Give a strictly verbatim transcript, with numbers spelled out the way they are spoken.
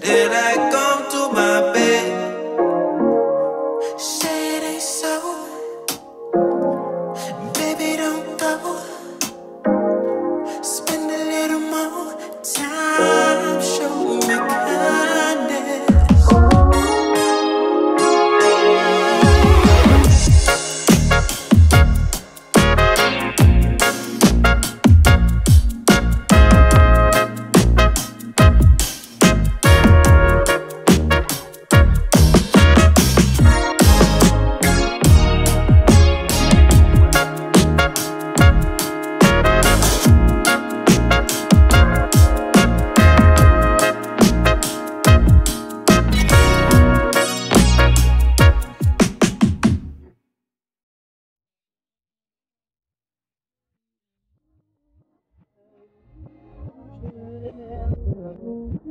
Then I come to my bed. Say it ain't so. Baby, don't go. Spend a little more time. Show me I